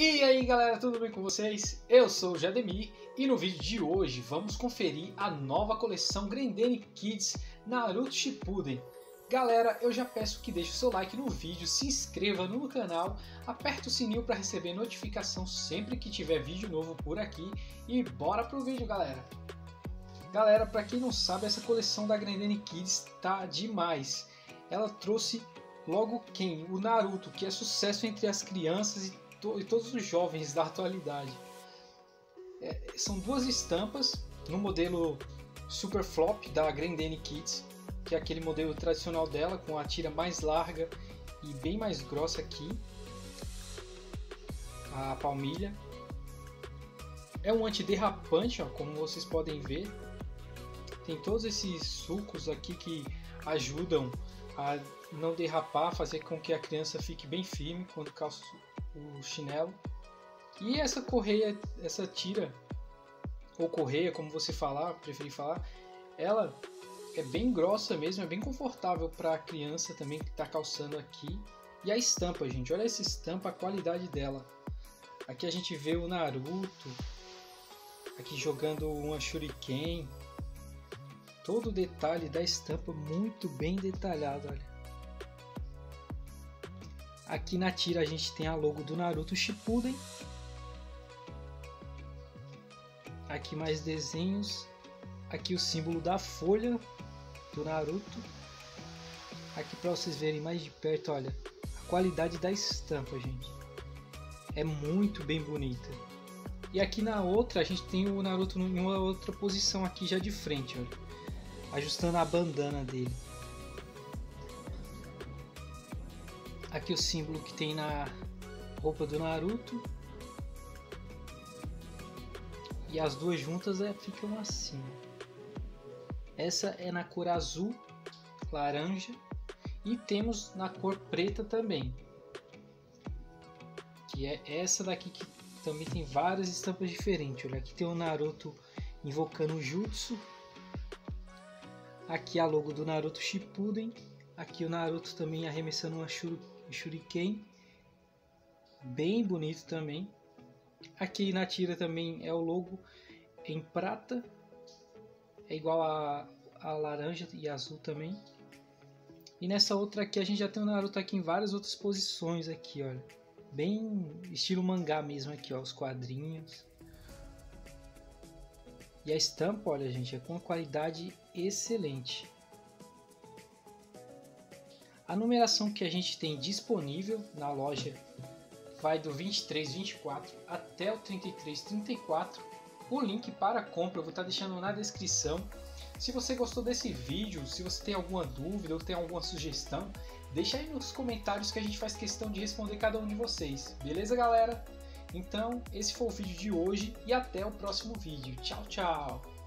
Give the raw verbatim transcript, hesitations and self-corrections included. E aí galera, tudo bem com vocês? Eu sou o Jademir e no vídeo de hoje vamos conferir a nova coleção Grendene Kids Naruto Shippuden. Galera, eu já peço que deixe o seu like no vídeo, se inscreva no canal, aperta o sininho para receber notificação sempre que tiver vídeo novo por aqui e bora pro vídeo galera! Galera, para quem não sabe, essa coleção da Grendene Kids tá demais. Ela trouxe logo quem? O Naruto, que é sucesso entre as crianças e e todos os jovens da atualidade. É, são duas estampas no modelo Super Flop da Grendene Kids, que é aquele modelo tradicional dela com a tira mais larga e bem mais grossa aqui, a palmilha. É um antiderrapante, ó, como vocês podem ver. Tem todos esses sulcos aqui que ajudam a não derrapar, fazer com que a criança fique bem firme quando calça o chinelo. E essa correia, essa tira ou correia, como você falar, preferir falar, ela é bem grossa mesmo, é bem confortável para a criança também que está calçando aqui. E a estampa, gente, olha essa estampa, a qualidade dela. Aqui a gente vê o Naruto aqui jogando uma Shuriken. Todo o detalhe da estampa muito bem detalhado, olha. Aqui na tira a gente tem a logo do Naruto Shippuden. Aqui mais desenhos. Aqui o símbolo da folha do Naruto. Aqui para vocês verem mais de perto, olha, a qualidade da estampa, gente. É muito bem bonita. E aqui na outra a gente tem o Naruto em uma outra posição aqui já de frente, olha, ajustando a bandana dele. Aqui o símbolo que tem na roupa do Naruto. E as duas juntas é, ficam assim. Essa é na cor azul, laranja. E temos na cor preta também, que é essa daqui, que também tem várias estampas diferentes. Olha, aqui tem o Naruto invocando o Jutsu. Aqui a logo do Naruto Shippuden. Aqui o Naruto também arremessando uma Shuriken, bem bonito também. Aqui na tira também é o logo em prata, é igual a, a laranja e azul também. E nessa outra aqui a gente já tem o Naruto aqui em várias outras posições aqui, olha, bem estilo mangá mesmo aqui, ó, os quadrinhos. E a estampa, olha gente, é com uma qualidade excelente. A numeração que a gente tem disponível na loja vai do vinte e três, vinte e quatro até o trinta e três, trinta e quatro. O link para a compra eu vou estar deixando na descrição. Se você gostou desse vídeo, se você tem alguma dúvida ou tem alguma sugestão, deixa aí nos comentários que a gente faz questão de responder cada um de vocês. Beleza, galera? Então, esse foi o vídeo de hoje e até o próximo vídeo. Tchau, tchau!